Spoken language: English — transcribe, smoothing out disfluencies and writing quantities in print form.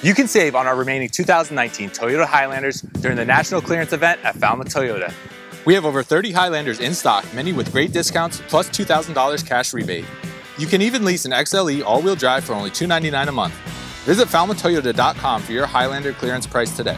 You can save on our remaining 2019 Toyota Highlanders during the National Clearance Event at Falmouth Toyota. We have over 30 Highlanders in stock, many with great discounts, plus $2,000 cash rebate. You can even lease an XLE all-wheel drive for only $299 a month. Visit FalmouthToyota.com for your Highlander clearance price today.